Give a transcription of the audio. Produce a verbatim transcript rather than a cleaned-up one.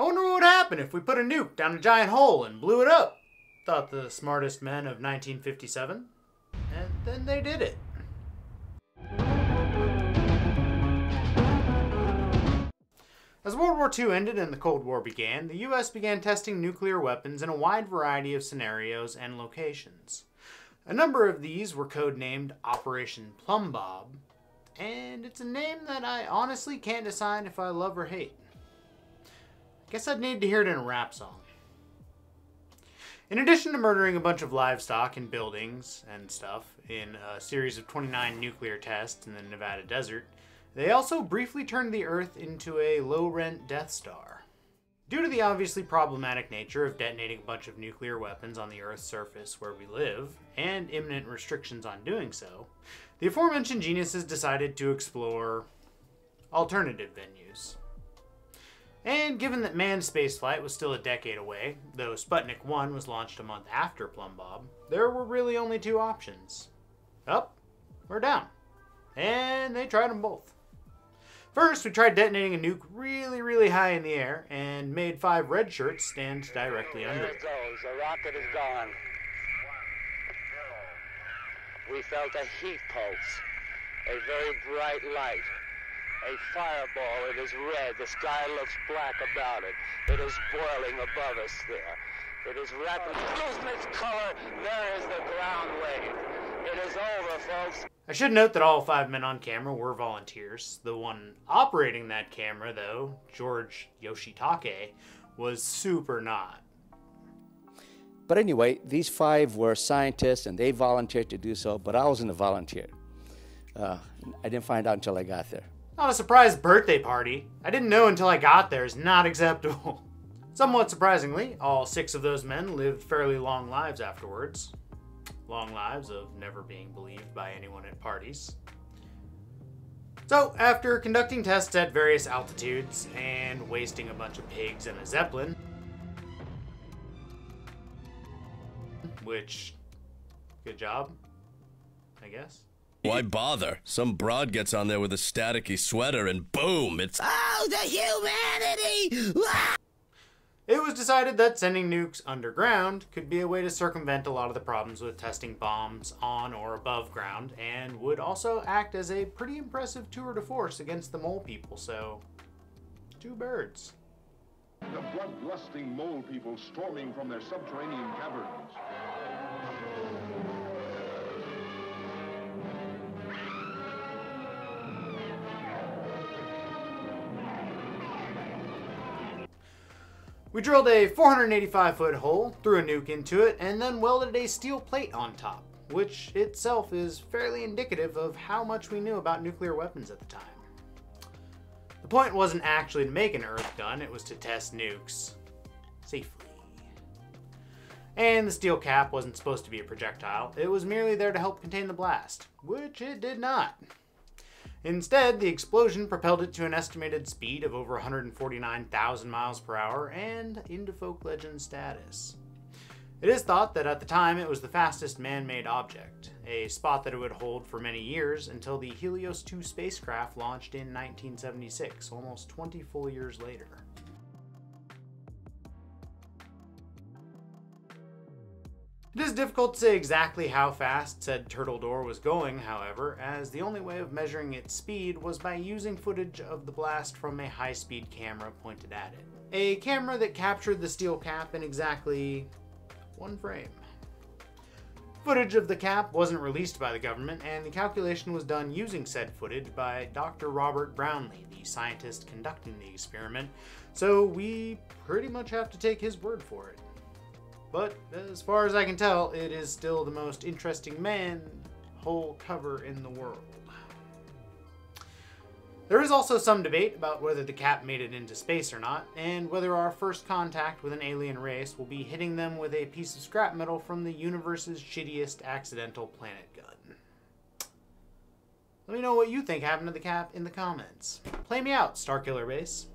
I wonder what would happen if we put a nuke down a giant hole and blew it up, thought the smartest men of nineteen fifty-seven. And then they did it. As World War Two ended and the Cold War began, the U S began testing nuclear weapons in a wide variety of scenarios and locations. A number of these were codenamed Operation Plumbbob, and it's a name that I honestly can't decide if I love or hate. I guess I'd need to hear it in a rap song. In addition to murdering a bunch of livestock and buildings and stuff in a series of twenty-nine nuclear tests in the Nevada desert, they also briefly turned the Earth into a low-rent Death Star. Due to the obviously problematic nature of detonating a bunch of nuclear weapons on the Earth's surface where we live, and imminent restrictions on doing so, the aforementioned geniuses decided to explore alternative venues. And given that manned spaceflight was still a decade away, though Sputnik one was launched a month after Plumbbob, there were really only two options. Up or down. And they tried them both. First, we tried detonating a nuke really, really high in the air and made five red shirts stand directly under it. There it goes. The rocket is gone. We felt a heat pulse, a very bright light, a fireball. It is red. The sky looks black about it. It is boiling above us there. It is rapidly losing its color. There is the ground wave. It is over, folks. I should note that all five men on camera were volunteers. The one operating that camera, though, George Yoshitake, was super not. But anyway, these five were scientists and they volunteered to do so, but I wasn't a volunteer. Uh, I didn't find out until I got there. Not a surprise birthday party. I didn't know until I got there is not acceptable. Somewhat surprisingly, all six of those men lived fairly long lives afterwards. Long lives of never being believed by anyone at parties. So, after conducting tests at various altitudes and wasting a bunch of pigs and a zeppelin, which, good job, I guess. Why bother? Some broad gets on there with a staticky sweater and boom, it's oh, the humanity! Ah! It was decided that sending nukes underground could be a way to circumvent a lot of the problems with testing bombs on or above ground, and would also act as a pretty impressive tour de force against the mole people, so two birds. The blood-lusting mole people storming from their subterranean caverns. We drilled a four hundred eighty-five foot hole, threw a nuke into it, and then welded a steel plate on top, which itself is fairly indicative of how much we knew about nuclear weapons at the time. The point wasn't actually to make an Earth gun, it was to test nukes safely. And the steel cap wasn't supposed to be a projectile, it was merely there to help contain the blast, which it did not. Instead, the explosion propelled it to an estimated speed of over one hundred forty-nine thousand miles per hour and into folk legend status. It is thought that at the time it was the fastest man-made object, a spot that it would hold for many years until the Helios two spacecraft launched in nineteen seventy-six, almost twenty full years later. It is difficult to say exactly how fast said turtle door was going, however, as the only way of measuring its speed was by using footage of the blast from a high-speed camera pointed at it. A camera that captured the steel cap in exactly one frame. Footage of the cap wasn't released by the government, and the calculation was done using said footage by Doctor Robert Brownlee, the scientist conducting the experiment, so we pretty much have to take his word for it. But, as far as I can tell, it is still the most interesting manhole cover in the world. There is also some debate about whether the cap made it into space or not, and whether our first contact with an alien race will be hitting them with a piece of scrap metal from the universe's shittiest accidental planet gun. Let me know what you think happened to the cap in the comments. Play me out, Starkiller Base.